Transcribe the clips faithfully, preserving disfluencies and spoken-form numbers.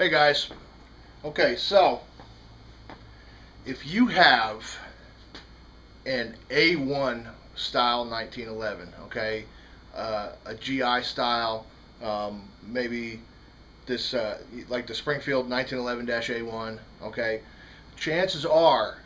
Hey guys, okay, so if you have an A one style nineteen eleven, okay, uh, a G I style, um, maybe this, uh, like the Springfield nineteen eleven A one, okay, chances are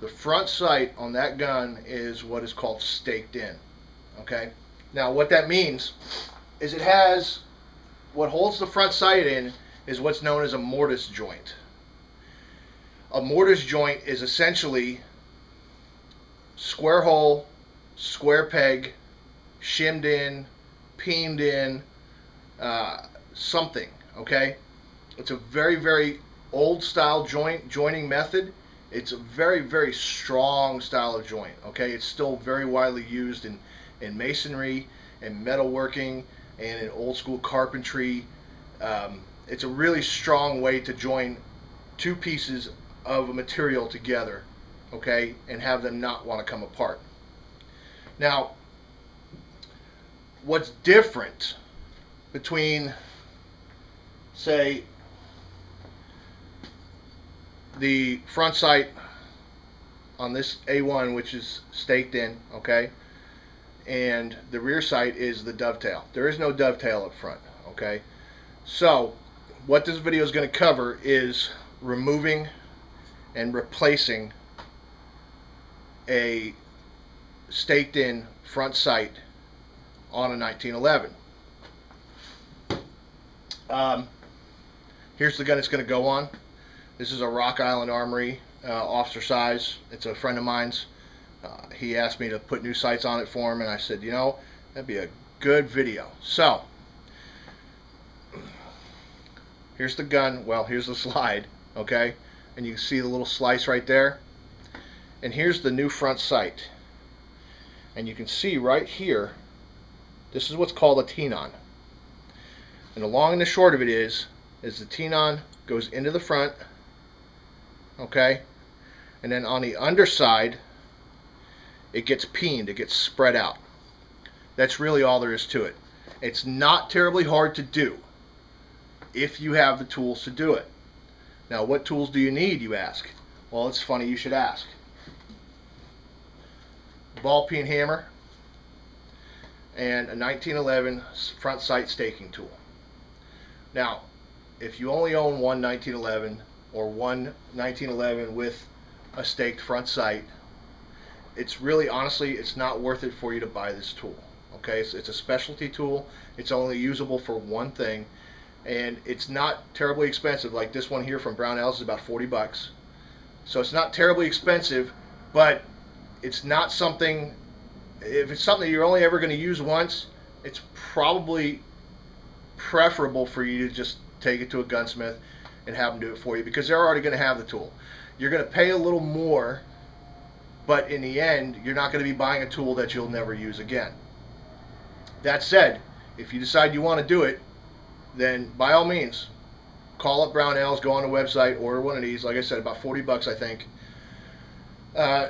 the front sight on that gun is what is called staked in, okay? Now what that means is it has, what holds the front sight in is what's known as a mortise joint. A mortise joint is essentially square hole, square peg, shimmed in, peened in, uh, something, okay? It's a very, very old style joint, joining method. It's a very, very strong style of joint, okay? It's still very widely used in, in masonry and metalworking and in old school carpentry. Um, It's a really strong way to join two pieces of a material together, okay, and have them not want to come apart. Now, what's different between, say, the front sight on this A one, which is staked in, okay, and the rear sight is the dovetail. There is no dovetail up front, okay? So what this video is going to cover is removing and replacing a staked in front sight on a nineteen eleven. Um, here's the gun it's going to go on. This is a Rock Island Armory, uh, officer size. It's a friend of mine's. Uh, he asked me to put new sights on it for him, and I said, you know, that'd be a good video. So here's the gun, well, here's the slide, okay? And you can see the little slice right there. And here's the new front sight. And you can see right here, this is what's called a tenon. And the long and the short of it is, is the tenon goes into the front, okay? And then on the underside, it gets peened, it gets spread out. That's really all there is to it. It's not terribly hard to do, if you have the tools to do it. Now, what tools do you need, you ask? Well, it's funny you should ask. Ball peen hammer and a nineteen eleven front sight staking tool. Now, if you only own one nineteen eleven or one nineteen eleven with a staked front sight, it's really, honestly, it's not worth it for you to buy this tool. Okay, it's, it's a specialty tool. It's only usable for one thing. And it's not terribly expensive. Like this one here from Brownells is about forty bucks. So it's not terribly expensive, but it's not something, if it's something you're only ever going to use once, it's probably preferable for you to just take it to a gunsmith and have them do it for you, because they're already going to have the tool. You're going to pay a little more, but in the end, you're not going to be buying a tool that you'll never use again. That said, if you decide you want to do it, then by all means, call up Brownells, go on the website, order one of these. Like I said, about forty bucks, I think. Uh,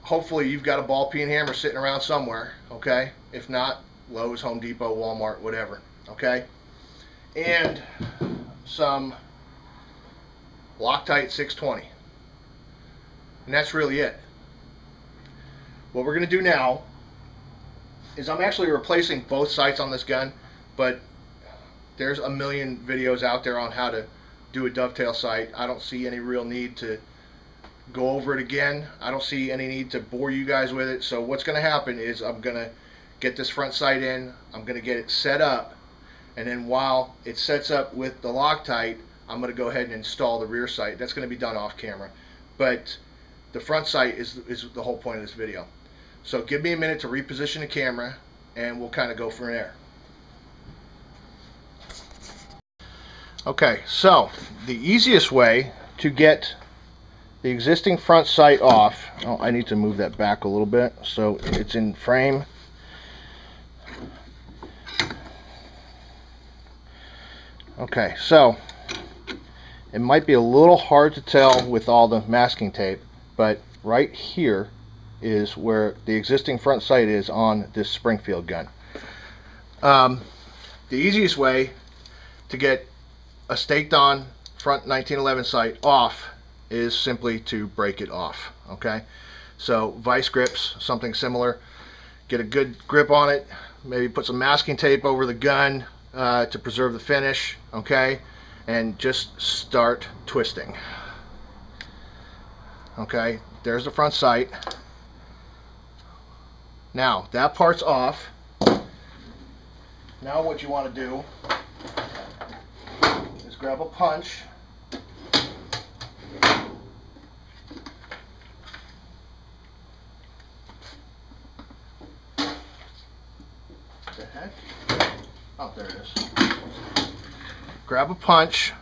hopefully you've got a ball peen hammer sitting around somewhere, okay? If not, Lowe's, Home Depot, Walmart, whatever, okay? And some Loctite six twenty. And that's really it. What we're going to do now is I'm actually replacing both sights on this gun, but there's a million videos out there on how to do a dovetail sight. I don't see any real need to go over it again. I don't see any need to bore you guys with it. So what's going to happen is I'm going to get this front sight in. I'm going to get it set up. And then while it sets up with the Loctite, I'm going to go ahead and install the rear sight. That's going to be done off camera. But the front sight is, is the whole point of this video. So give me a minute to reposition the camera, and we'll kind of go from there. Okay, so the easiest way to get the existing front sight off, oh, I need to move that back a little bit so it's in frame. Okay, so it might be a little hard to tell with all the masking tape, but right here is where the existing front sight is on this Springfield gun. Um, the easiest way to get a staked on front nineteen eleven sight off is simply to break it off. Okay, so vice grips, something similar. Get a good grip on it, maybe put some masking tape over the gun uh, to preserve the finish, okay, and just start twisting. Okay, there's the front sight. Now that part's off. Now what you want to do is grab a punch Oh, there it is. Grab a punch.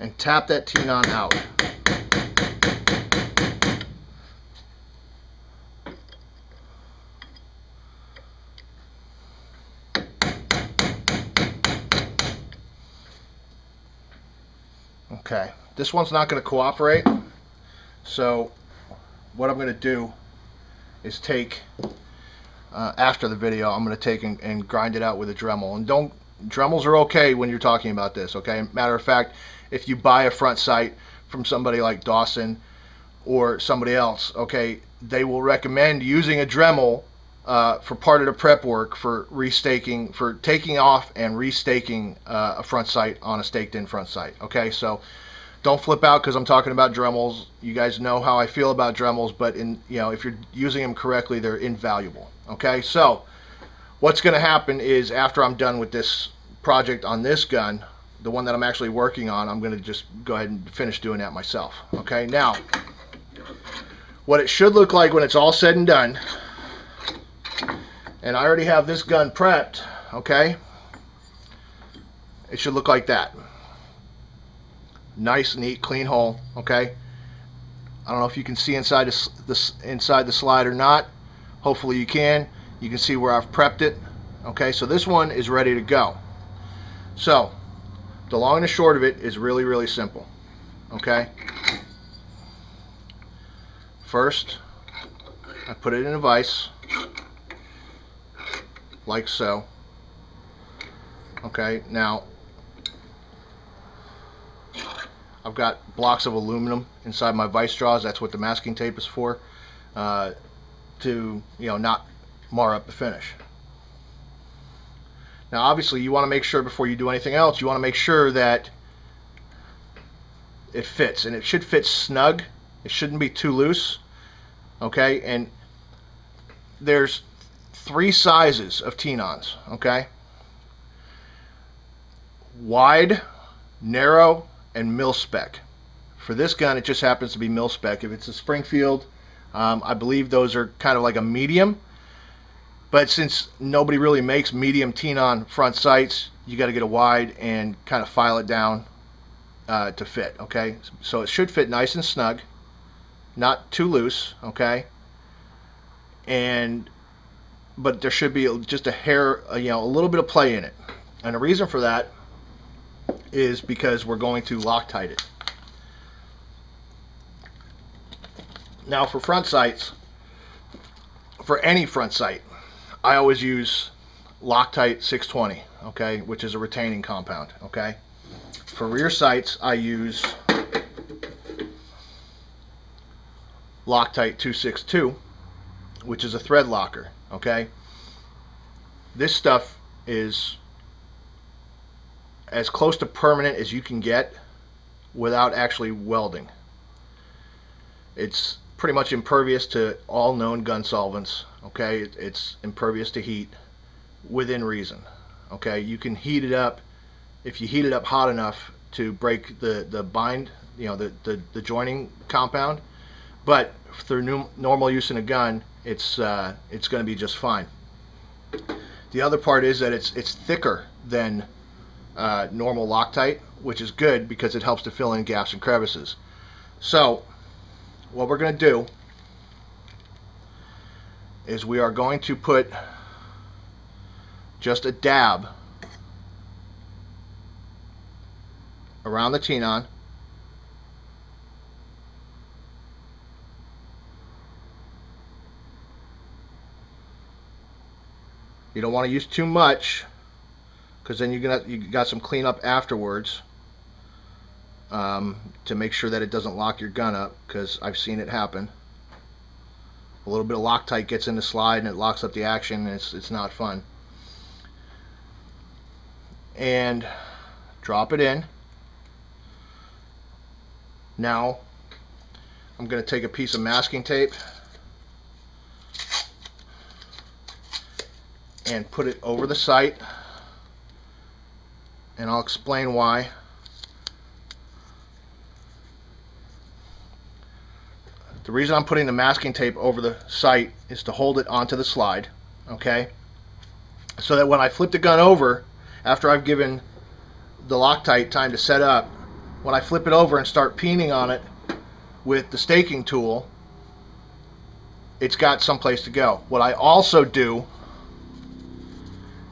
And tap that T-non out. Okay, this one's not going to cooperate, so what I'm going to do is take, uh, after the video, I'm going to take and, and grind it out with a Dremel. And don't, Dremels are okay when you're talking about this, okay? Matter of fact, if you buy a front sight from somebody like Dawson or somebody else, okay, they will recommend using a Dremel uh, for part of the prep work for restaking, for taking off and restaking uh, a front sight on a staked-in front sight, okay? So don't flip out because I'm talking about Dremels. You guys know how I feel about Dremels, but in you know if you're using them correctly, they're invaluable. Okay, so what's going to happen is after I'm done with this project on this gun, the one that I'm actually working on, I'm going to just go ahead and finish doing that myself. Okay, now what it should look like when it's all said and done, and I already have this gun prepped. Okay, it should look like that. Nice, neat, clean hole. Okay, I don't know if you can see inside the inside the slide or not. Hopefully you can. You can see where I've prepped it. Okay, so this one is ready to go. So the long and the short of it is really, really simple. Okay, first I put it in a vise like so. Okay, now I've got blocks of aluminum inside my vice straws. That's what the masking tape is for, uh, to you know not mar up the finish. Now obviously you want to make sure before you do anything else, you want to make sure that it fits, and it should fit snug. It shouldn't be too loose. Okay, and there's three sizes of T-nons. Okay, wide, narrow, and mil-spec. For this gun, it just happens to be mil-spec. If it's a Springfield, um, I believe those are kind of like a medium, but since nobody really makes medium T-non front sights, you got to get a wide and kind of file it down uh, to fit. Okay, so it should fit nice and snug, not too loose. Okay, and but there should be just a hair, you know, a little bit of play in it, and the reason for that is because we're going to Loctite it. Now for front sights, for any front sight, I always use Loctite six twenty, okay, which is a retaining compound. Okay, for rear sights, I use Loctite two sixty-two, which is a thread locker. Okay, this stuff is as close to permanent as you can get without actually welding. It's pretty much impervious to all known gun solvents. Okay, it's impervious to heat within reason. Okay, you can heat it up if you heat it up hot enough to break the the bind, you know, the the, the joining compound, but through normal use in a gun, it's uh, it's going to be just fine. The other part is that it's it's thicker than Uh, normal Loctite, which is good because it helps to fill in gaps and crevices. So what we're going to do is we are going to put just a dab around the T-non You don't want to use too much, because then you're gonna you got some cleanup afterwards um, to make sure that it doesn't lock your gun up, because I've seen it happen. A little bit of Loctite gets in the slide and it locks up the action, and it's, it's not fun. And drop it in. Now I'm going to take a piece of masking tape and put it over the sight, and I'll explain why. The reason I'm putting the masking tape over the sight is to hold it onto the slide, okay? So that when I flip the gun over, after I've given the Loctite time to set up, when I flip it over and start peening on it with the staking tool, it's got someplace to go. What I also do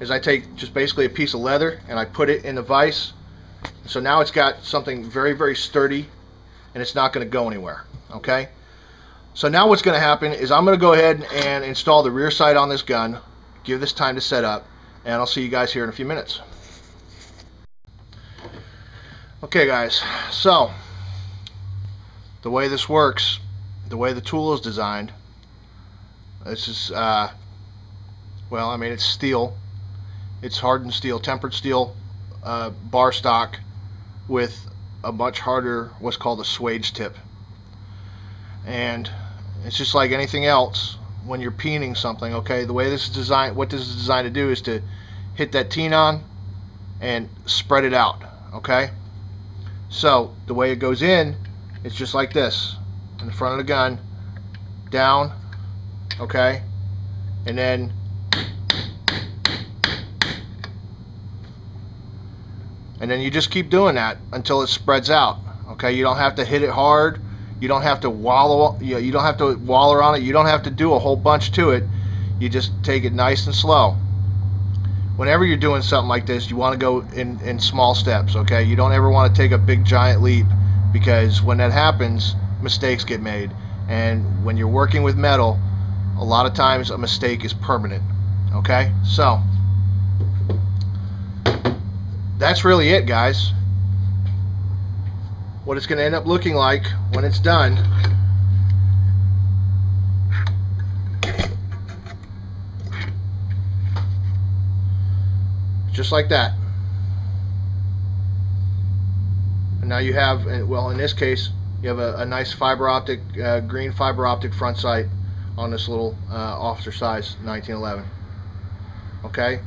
is I take just basically a piece of leather and I put it in the vise. So now it's got something very, very sturdy, and it's not going to go anywhere, okay? So now what's going to happen is I'm going to go ahead and install the rear sight on this gun, give this time to set up, and I'll see you guys here in a few minutes. Okay guys, so the way this works, the way the tool is designed, this is, uh, well, I mean, it's steel. It's hardened steel, tempered steel uh, bar stock with a much harder what's called a swage tip. And it's just like anything else when you're peening something, okay? The way this is designed, what this is designed to do is to hit that teen on and spread it out, okay? So the way it goes in, it's just like this, in the front of the gun, down, okay? And then And then you just keep doing that until it spreads out. Okay, you don't have to hit it hard. You don't have to wallow. You know, you don't have to waller on it. You don't have to do a whole bunch to it. You just take it nice and slow. Whenever you're doing something like this, you want to go in in small steps. Okay, you don't ever want to take a big giant leap, because when that happens, mistakes get made. And when you're working with metal, a lot of times a mistake is permanent. Okay, so that's really it, guys. What it's going to end up looking like when it's done just like that. And now you have, well, in this case you have a, a nice fiber optic uh, green fiber optic front sight on this little uh, officer size nineteen eleven, okay?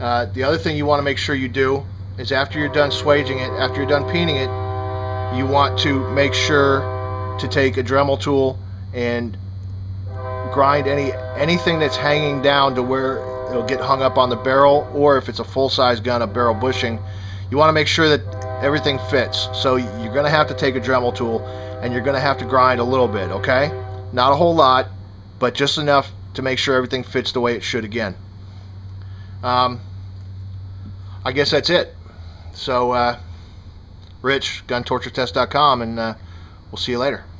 Uh, the other thing you want to make sure you do is, after you're done swaging it, after you're done peening it, you want to make sure to take a Dremel tool and grind any anything that's hanging down to where it'll get hung up on the barrel, or if it's a full-size gun, a barrel bushing. You want to make sure that everything fits. So you're going to have to take a Dremel tool and you're going to have to grind a little bit, okay? Not a whole lot, but just enough to make sure everything fits the way it should again. Um, I guess that's it. So, uh, Rich, Gun Torture Test dot com, and uh, we'll see you later.